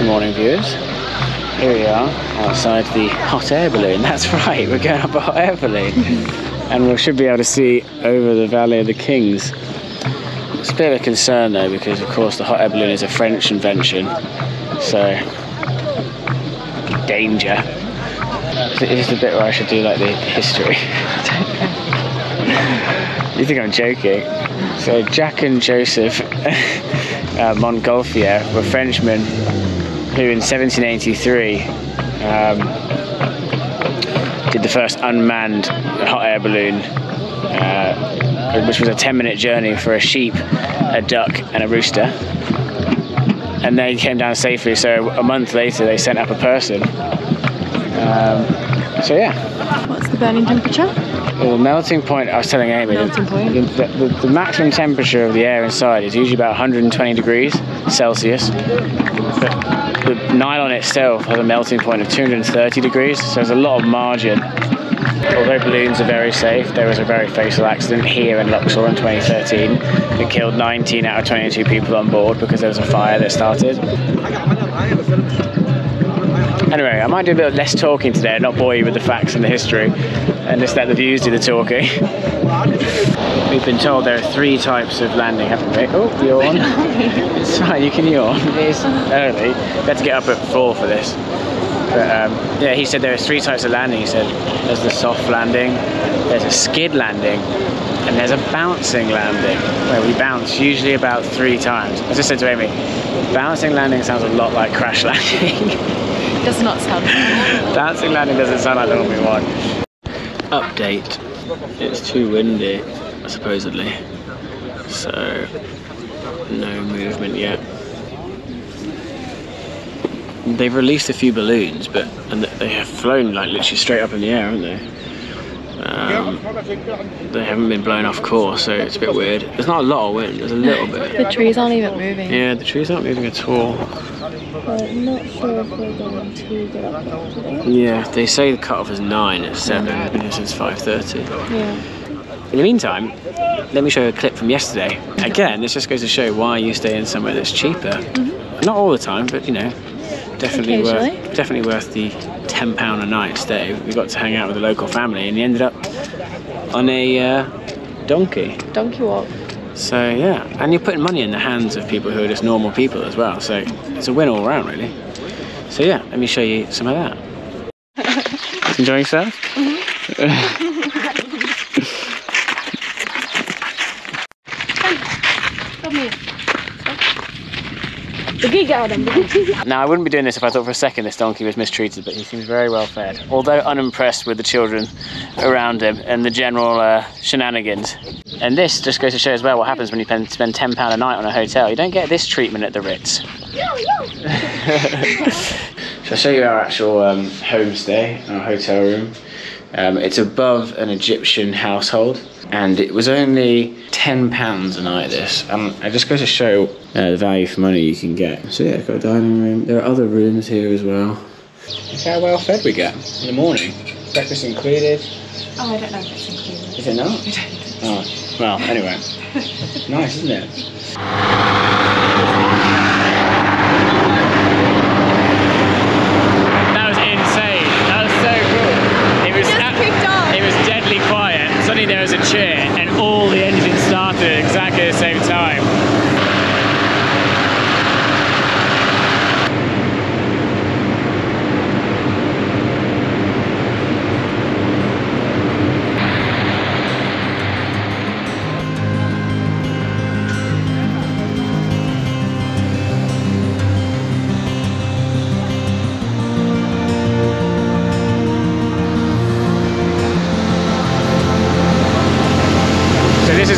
Good morning, viewers. Here we are outside the hot air balloon. That's right, we're going up a hot air balloon. And we should be able to see over the Valley of the Kings. It's a bit of a concern though, because of course the hot air balloon is a French invention. So, danger. This is the bit where I should do like the history. You think I'm joking? So Jack and Joseph Montgolfier were Frenchmen who in 1783 did the first unmanned hot air balloon, which was a 10-minute journey for a sheep, a duck and a rooster, and they came down safely. So a month later they sent up a person. So yeah. What's the burning temperature? Well, the melting point, I was telling Amy, the maximum temperature of the air inside is usually about 120 degrees Celsius. But the nylon itself has a melting point of 230 degrees, so there's a lot of margin. Although balloons are very safe, there was a very fatal accident here in Luxor in 2013 that killed 19 out of 22 people on board because there was a fire that started. Anyway, I might do a bit less talking today, not bore you with the facts and the history, and just let the views do the talking. We've been told there are three types of landing, haven't we? Oh, yawn. It's fine, you can yawn. It's early. We had to get up at 4 for this. But yeah, he said there are three types of landing. He said there's the soft landing, there's a skid landing, and there's a bouncing landing, where we bounce usually about 3 times. As I said to Amy, bouncing landing sounds a lot like crash landing. Does not sound normal. Bouncing landing doesn't sound like the one we want. Update. It's too windy, supposedly. So, no movement yet. They've released a few balloons, but and they have flown like literally straight up in the air, haven't they? They haven't been blown off course, so it's a bit weird. There's not a lot of wind, there's a little bit. The trees aren't even moving. Yeah, the trees aren't moving at all. I'm not sure if we're going to get up there today. Yeah, they say the cutoff is 9 at 7, and this is 5:30. Yeah. In the meantime, let me show you a clip from yesterday. Again, this just goes to show why you stay in somewhere that's cheaper. Mm-hmm. Not all the time, but you know, definitely worth the £10 a night stay. We got to hang out with a local family, and he ended up on a donkey. Donkey walk. So yeah, and you're putting money in the hands of people who are just normal people as well, so it's a win all round really. So yeah, let me show you some of that. Enjoying yourself? Now I wouldn't be doing this if I thought for a second this donkey was mistreated, but he seems very well fed, although unimpressed with the children around him and the general shenanigans. And this just goes to show as well what happens when you spend £10 a night on a hotel. You don't get this treatment at the Ritz. So I'll show you our actual homestay, our hotel room. It's above an Egyptian household, and it was only £10 a night this. It just goes to show the value for money you can get. So yeah, I've got a dining room. There are other rooms here as well. Look how well fed we get in the morning. Breakfast included. Oh, I don't know if it's included. Is it not? I don't. Oh, well, anyway. Nice, isn't it? There was a chair and all the engines started at exactly the same time.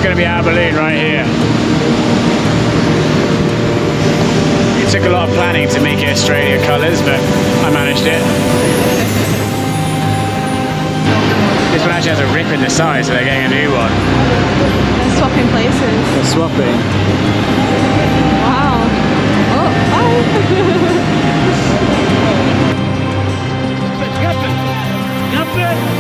Going to be our balloon right here. It took a lot of planning to make it Australia colours, but I managed it. This one actually has a rip in the side, so they're getting a new one. They're swapping places. They're swapping. Wow. Oh, bye. Up it.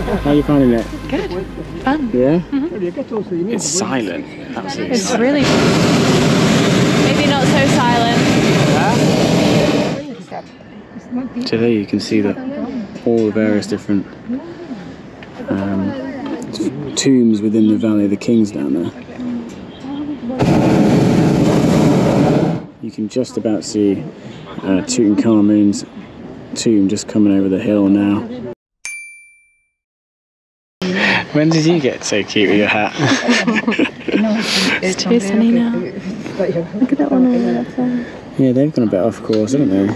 How are you finding it? Good. Fun. Yeah? Mm-hmm. It's silent. Absolutely. It's silent. Really maybe not so silent. Yeah. Today you can see that all the various different tombs within the Valley of the Kings down there. You can just about see Tutankhamun's tomb just coming over the hill now. When did you get so cute with your hat? It's too sunny now. Look at that one over there. Yeah, they've gone a bit off course, haven't they?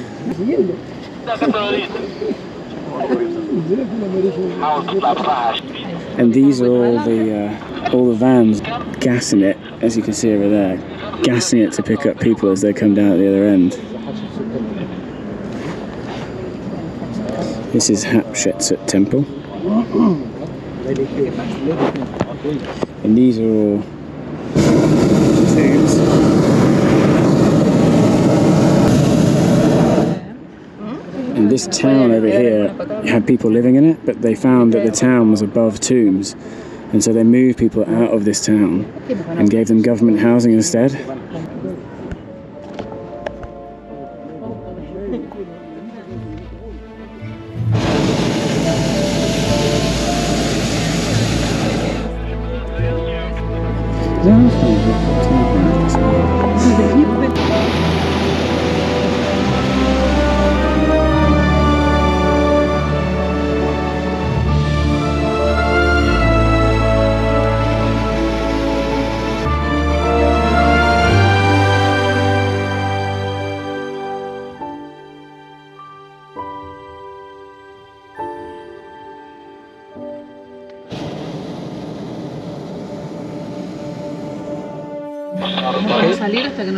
And these are all the vans gassing it, as you can see over there, gassing it to pick up people as they come down at the other end. This is Hatshepsut Temple. And these are all tombs. And this town over here had people living in it, but they found that the town was above tombs. And so they moved people out of this town and gave them government housing instead.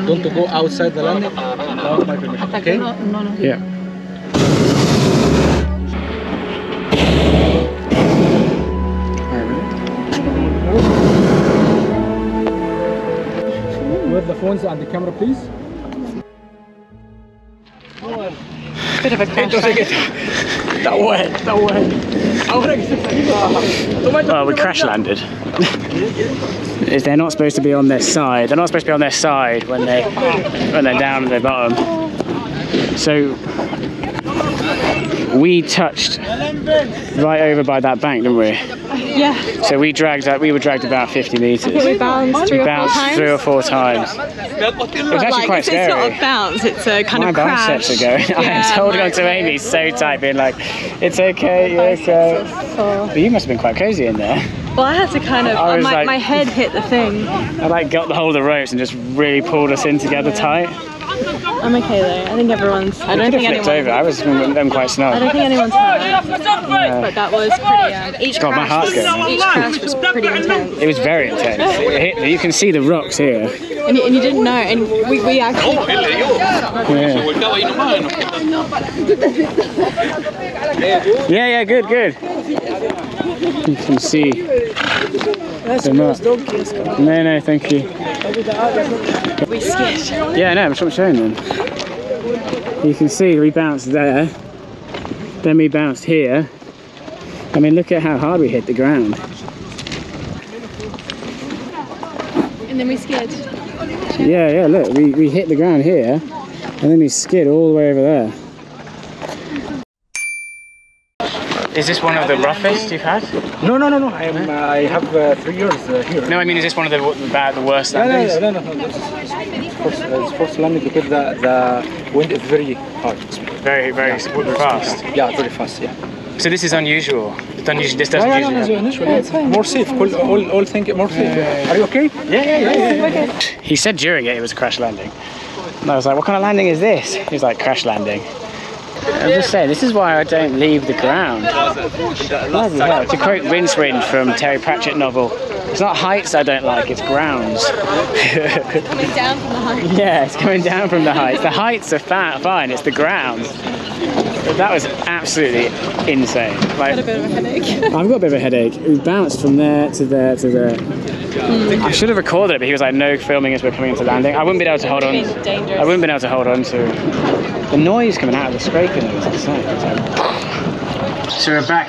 Don't go outside the landing without my permission, okay? Yeah. With the phones and the camera, please. Bit of a crash. That way. Well, we crash landed. Is they're not supposed to be on their side. They're not supposed to be on their side when they're down at their bottom. So we touched right over by that bank, didn't we? Yeah. So we dragged that. We were dragged about 50 meters. We bounced three or four times. It was actually quite scary. It's not a bounce. It's a kind of crash. My biceps are going. Yeah, I was holding on to Amy so tight, being like, "It's okay, you're okay." But you must have been quite cozy in there. Well, I had to kind of, my head hit the thing. I got the hold of the ropes and just really pulled us in together tight. I'm okay though, I think everyone's... I don't think anyone's flipped over, I was quite snug. I don't think anyone's hurt, but that was pretty... Each God, my heart's going. Each crash was pretty intense. It was very intense. It hit, you can see the rocks here. And you didn't know, and we actually... Yeah. Yeah, good, good. You can see. No, thank you. We skipped. Yeah, no, I'm not showing them. You can see we bounced there, then we bounced here. I mean, look at how hard we hit the ground. And then we skid. Yeah, yeah, look, we hit the ground here, and then we skid all the way over there. Is this one of the roughest you've had? No. I have 3 years here. No, I mean, is this one of the worst landings? No. It's first landing because the wind is very hard. Very fast. Yeah, very fast, yeah. So this is unusual? This doesn't usually happen? More safe, all things more safe. Yeah. Are you okay? Yeah. He said during it was a crash landing. And I was like, what kind of landing is this? He was like, crash landing. I was just saying, this is why I don't leave the ground. To quote Rincewind from Terry Pratchett novel, it's not heights I don't like, it's grounds. It's coming down from the heights. Yeah, it's coming down from the heights. The heights are fine, it's the grounds. But that was absolutely insane. Like, I've got a bit of a headache. We bounced from there to there to there. I should have recorded it, but he was like, no filming as we're coming into landing. I wouldn't be able to hold on. I wouldn't be able to hold on to the noise coming out of the scraping. It was insane. So we're back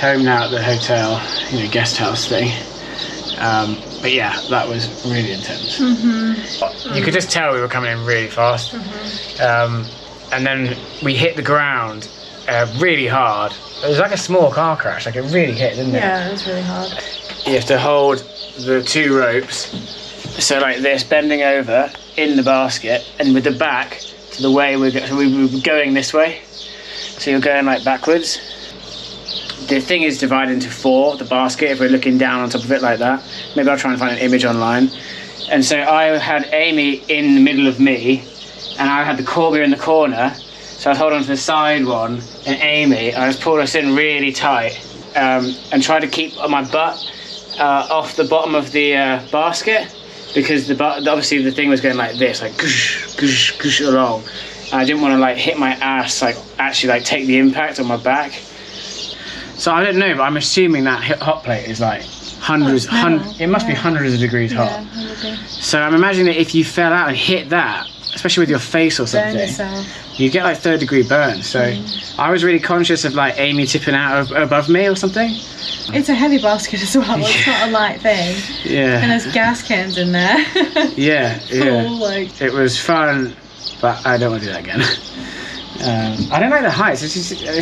home now at the hotel, you know, guest house thing. But yeah, that was really intense. Mm-hmm. You could just tell we were coming in really fast. Mm-hmm. And then we hit the ground really hard. It was like a small car crash, like it really hit, didn't it? Yeah, it was really hard. You have to hold the two ropes, so like this, bending over in the basket, and with the back to the way we're going, so we were going this way, so you're going like backwards. The thing is divided into four, the basket, if we're looking down on top of it like that. Maybe I'll try and find an image online. And so I had Amy in the middle of me, and I had the Corby in the corner, so I was holding on to the side one, and Amy, I just pulled us in really tight, and tried to keep my butt off the bottom of the basket, because the obviously the thing was going like this, like goosh, goosh, goosh along. And I didn't want to like hit my ass, like actually like take the impact on my back. So I don't know, but I'm assuming that hot plate is like hundreds, it must be hundreds of degrees hot. Yeah, so I'm imagining that if you fell out and hit that, especially with your face or something, you get like third degree burns. So I was really conscious of like Amy tipping out of, above me or something. It's a heavy basket as well, it's not a light thing. Yeah. And there's gas cans in there. Yeah, yeah. Oh, like... It was fun, but I don't want to do that again. I don't like the heights, it's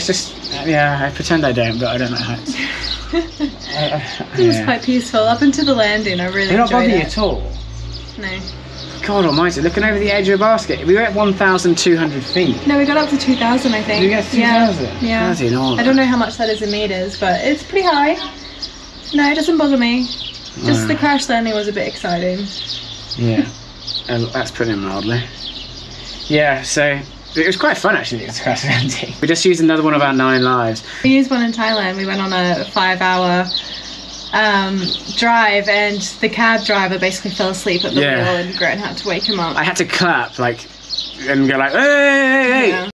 just, yeah, I pretend I don't, but I don't like heights. It was quite peaceful, up into the landing, I really enjoyed it. They don't bother you at all? No. God almighty, looking over the edge of a basket. We were at 1,200 feet. No, we got up to 2,000, I think. Did you get to 2,000? Yeah. That's enormous. I don't know how much that is in meters, but it's pretty high. No, it doesn't bother me. Just the crash landing was a bit exciting. Yeah, that's putting it mildly. Yeah, so it was quite fun actually, the crash landing. We just used another one of our 9 lives. We used one in Thailand. We went on a 5-hour drive, and the cab driver basically fell asleep at the wheel, and Gran had to wake him up. I had to clap like and go like, hey, hey, hey.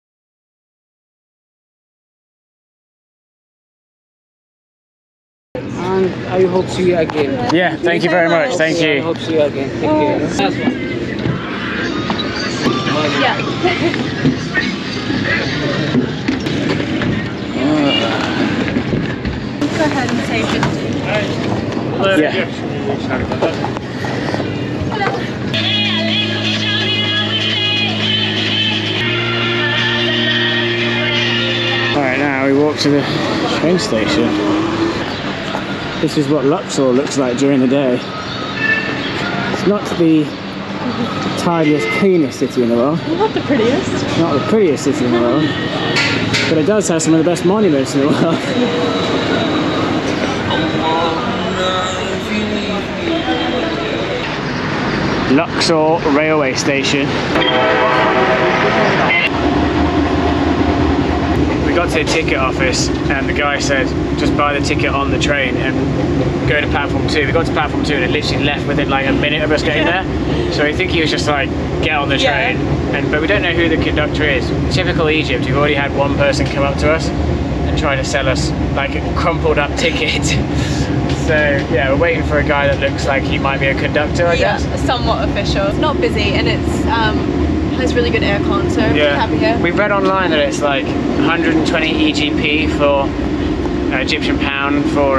And I hope to see you again. Yeah, thank you very much. Thank you. I hope to see you again. Thank you. Go ahead and say 50. Yeah. Alright, now we walk to the train station. This is what Luxor looks like during the day. It's not the tidiest, cleanest city in the world. Not the prettiest. Not the prettiest city in the world. But it does have some of the best monuments in the world. Luxor railway station. We got to the ticket office and the guy said just buy the ticket on the train and go to platform 2. We got to platform 2 and it literally left within like a minute of us getting there. So I think he was just like, get on the train. And but we don't know who the conductor is. Typical Egypt, we've already had one person come up to us and try to sell us like a crumpled up ticket. So yeah, we're waiting for a guy that looks like he might be a conductor, I guess. Somewhat official. It's not busy and it's has really good aircon, so I'm really happy here. We've read online that it's like 120 EGP for Egyptian pound for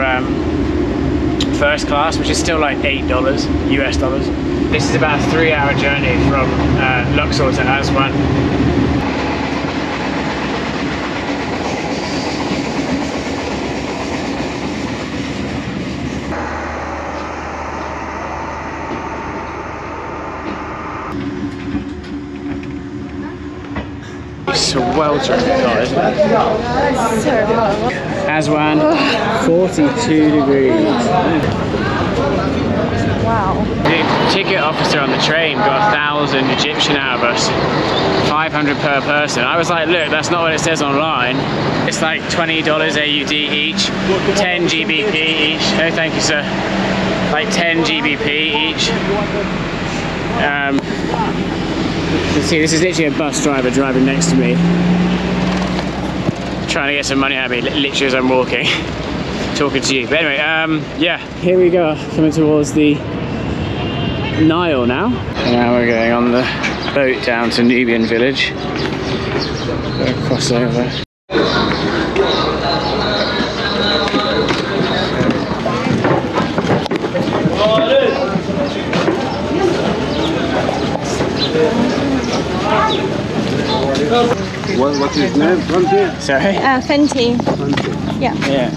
first class, which is still like $8 US. This is about a 3-hour journey from Luxor to Aswan. Sweltering hot, isn't it? So hot. Aswan, 42 degrees. Wow. The ticket officer on the train got 1,000 Egyptian out of us, 500 per person. I was like, look, that's not what it says online. It's like $20 AUD each, 10 GBP each. No, thank you, sir. Like 10 GBP each. See, this is literally a bus driver driving next to me, trying to get some money out of me, literally as I'm walking, talking to you. But anyway, yeah. Here we go, coming towards the Nile now. And now we're going on the boat down to Nubian village. We're gonna cross over. What's his name? Fenty? Sorry? Fenty. Fenty. Yeah. Yeah.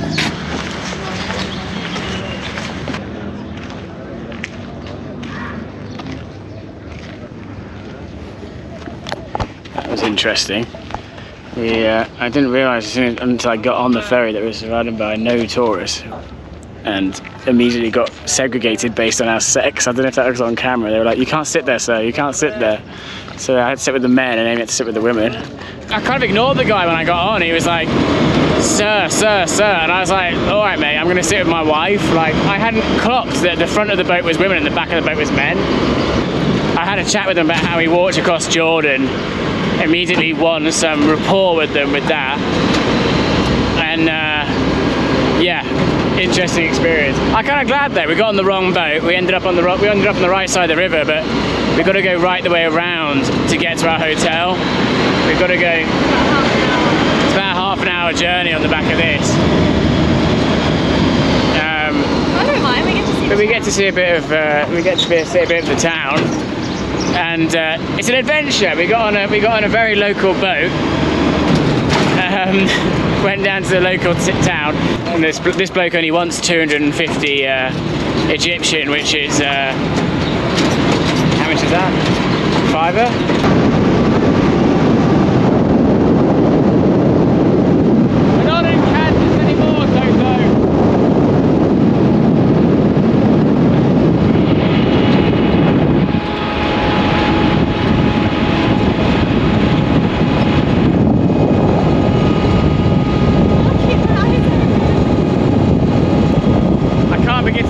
That was interesting. Yeah, I didn't realise until I got on the ferry that we were surrounded by no tourists and immediately got segregated based on our sex. I don't know if that was on camera. They were like, you can't sit there, sir, you can't sit there. So I had to sit with the men and then I had to sit with the women. I kind of ignored the guy when I got on. He was like, sir, sir, sir. And I was like, all right, mate, I'm going to sit with my wife. Like, I hadn't clocked that the front of the boat was women and the back of the boat was men. I had a chat with them about how he walked across Jordan, immediately won some rapport with them with that. And yeah. Interesting experience. I'm kind of glad that we got on the wrong boat. We ended up on the right side of the river, but we've got to go right the way around to get to our hotel. We've got to go. It's about a half an hour journey on the back of this. I don't mind. We get to see. But we get to see a bit of the town, and it's an adventure. We got on a very local boat. Went down to the local town, and this bloke only wants 250 Egyptian, which is how much is that? Fiver? We're not in Kansas anymore,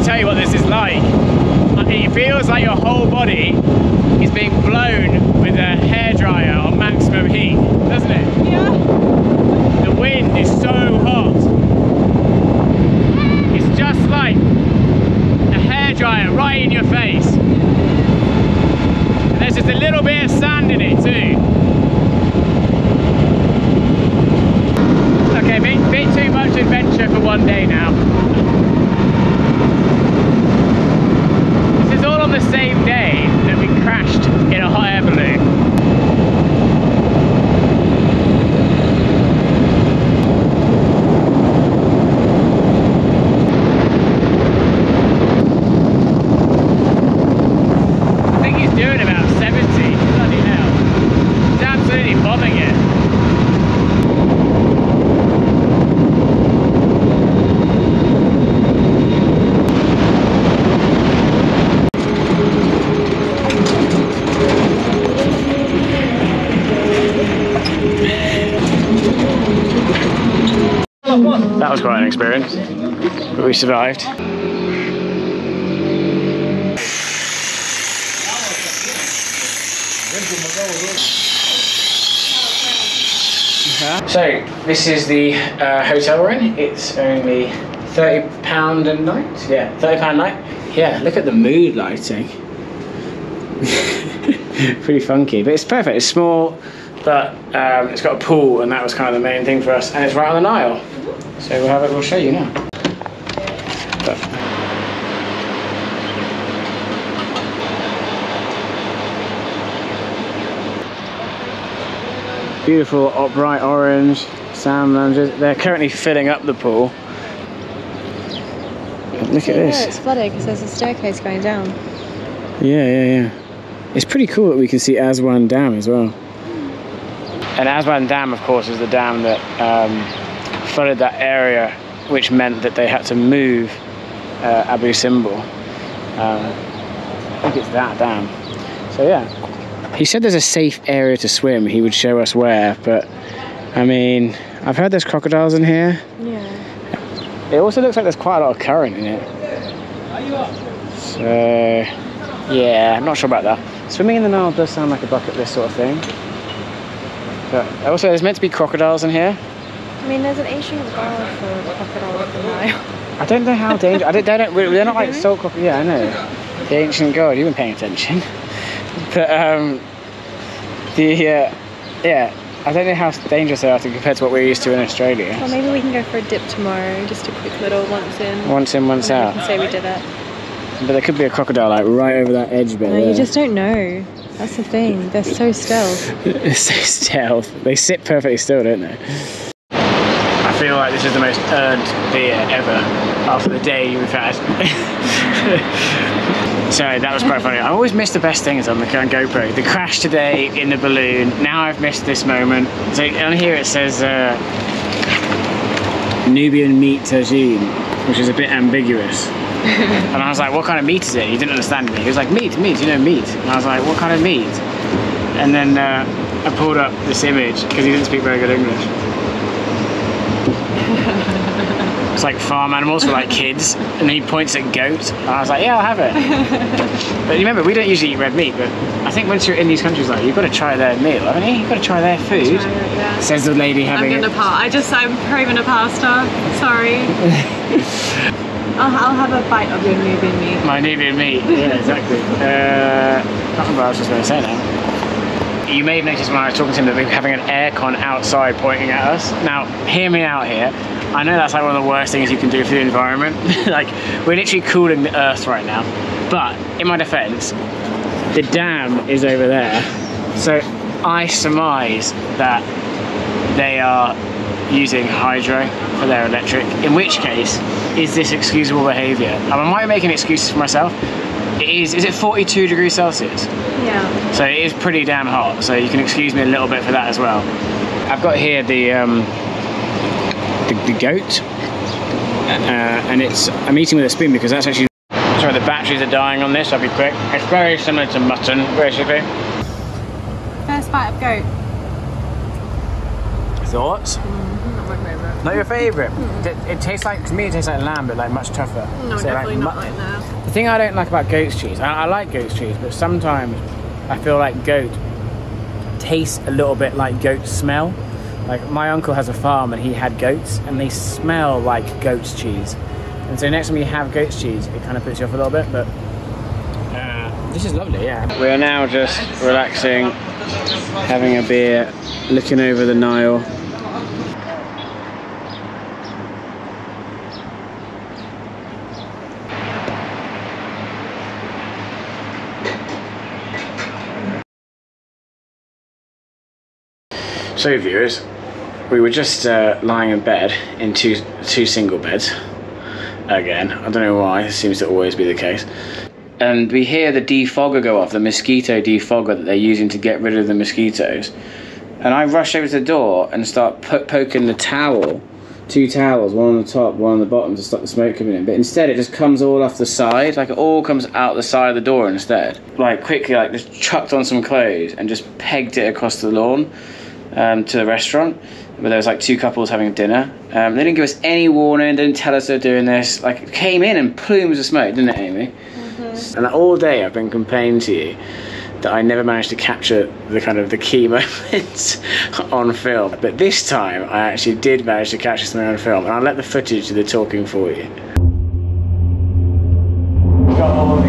Tell you what this is like. It feels like your whole body is being blown with a hairdryer on maximum heat, doesn't it? Yeah. The wind is so hot. It's just like a hairdryer right in your face. And there's just a little bit of sand in it too. Okay, bit too much adventure for one day now. The same day that we crashed in a hot air balloon. I think he's doing about 70, bloody hell. He's absolutely bombing it. That was quite an experience, but we survived. So this is the hotel we're in. It's only £30 a night. Yeah, £30 a night. Yeah, look at the mood lighting. Pretty funky, but it's perfect. It's small, but it's got a pool, and that was kind of the main thing for us. And it's right on the Nile. So we'll show you now. Beautiful upright orange sand lounges. They're currently filling up the pool. Look at this. It's flooded because there's a staircase going down. Yeah. It's pretty cool that we can see Aswan Dam as well. And Aswan Dam, of course, is the dam that flooded that area, which meant that they had to move Abu Simbel. I think it's that dam. So yeah, he said there's a safe area to swim. He would show us where, but I mean, I've heard there's crocodiles in here. Yeah. It also looks like there's quite a lot of current in it. So yeah, I'm not sure about that. Swimming in the Nile does sound like a bucket list sort of thing. But also, there's meant to be crocodiles in here. I mean, there's an ancient bar for crocodiles in the Nile. I don't know how dangerous. They're not like salt crocodiles. Yeah, I know. The ancient god. You've been paying attention. But yeah. I don't know how dangerous they are compared to what we're used to in Australia. Well, maybe we can go for a dip tomorrow, just a quick little once in. Once in, once out. We can say we did it. But there could be a crocodile like right over that edge bit. No, you just don't know. That's the thing. They're so stealth. They're so stealth. They sit perfectly still, don't they? I feel like this is the most earned beer ever after the day we've had. So that was quite funny. I always miss the best things on the GoPro. The crash today in the balloon. Now I've missed this moment. So on here it says Nubian meat tagine, which is a bit ambiguous. And I was like, what kind of meat is it? He didn't understand me. He was like, meat, you know, meat. And I was like, what kind of meat? And then I pulled up this image because he didn't speak very good English. It's like farm animals for like kids, and he points at goat. And I was like, yeah, I'll have it. But you remember, we don't usually eat red meat, but I think once you're in these countries, like, you've got to try their meal, haven't you? You've got to try their food. Try it, yeah. Says the lady having it. I'm craving a pasta. Sorry. I'll have a bite of your Nubian meat. My Nubian meat, yeah, exactly. I can't remember what I was just going to say now. You may have noticed when I was talking to him that we were having an aircon outside pointing at us. Now, hear me out here. I know that's like one of the worst things you can do for the environment. Like, we're literally cooling the earth right now. But, in my defense, the dam is over there. So, I surmise that they are using hydro for their electric, in which case, is this excusable behaviour? I might be making excuses for myself. It is it 42 degrees Celsius? Yeah. So it is pretty damn hot, so you can excuse me a little bit for that as well. I've got here the goat, and I'm eating with a spoon because that's actually... Sorry, the batteries are dying on this, I'll be quick. It's very similar to mutton, basically. First bite of goat. Thoughts? Not my favourite. Not your favourite? It tastes like, to me it tastes like lamb, but like much tougher. No, so definitely like, not like that. The thing I don't like about goat's cheese, I like goat's cheese, but sometimes I feel like goat tastes a little bit like goat smell. Like my uncle has a farm and he had goats and they smell like goat's cheese. And so next time you have goat's cheese, it kind of puts you off a little bit, but this is lovely, yeah. We are now just relaxing, having a beer, looking over the Nile. So viewers, we were just lying in bed in two single beds. Again, I don't know why, it seems to always be the case. And we hear the defogger go off, the mosquito defogger that they're using to get rid of the mosquitoes. And I rush over to the door and start poking the towel, two towels, one on the top, one on the bottom, to stop the smoke coming in. But instead it just comes all off the side, like it all comes out the side of the door instead. Like quickly, like just chucked on some clothes and just pegged it across the lawn to the restaurant. But there was like two couples having dinner. They didn't give us any warning, didn't tell us they were doing this. Like it came in and plumes of smoke, didn't it, Amy? And all day I've been complaining to you that I never managed to capture the kind of the key moments on film. But this time I actually did manage to capture something on film, and I'll let the footage do the talking for you. We've got all the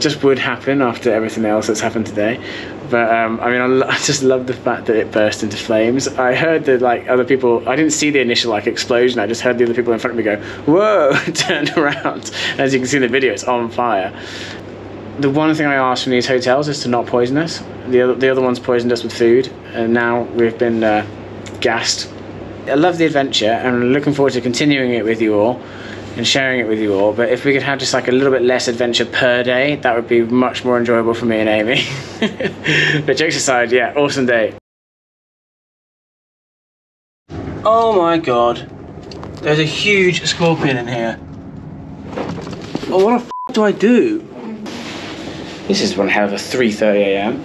just would happen after everything else that's happened today, but I mean, I just love the fact that it burst into flames. I heard that like other people, I didn't see the initial like explosion, I just heard the other people in front of me go, whoa, turned around. As you can see in the video, it's on fire. The one thing I asked from these hotels is to not poison us. The other ones poisoned us with food, and now we've been gassed. I love the adventure, and I'm looking forward to continuing it with you all and sharing it with you all, but if we could have just like a little bit less adventure per day, that would be much more enjoyable for me and Amy. But jokes aside, yeah, awesome day. Oh my god, there's a huge scorpion in here. Oh, what the f do I do? This is one hell of a 3:30 a.m.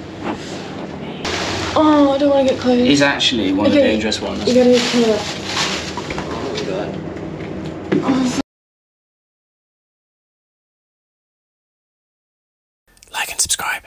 Oh, I don't want to get close. He's actually one of the dangerous ones. You gotta be clear. Like and subscribe.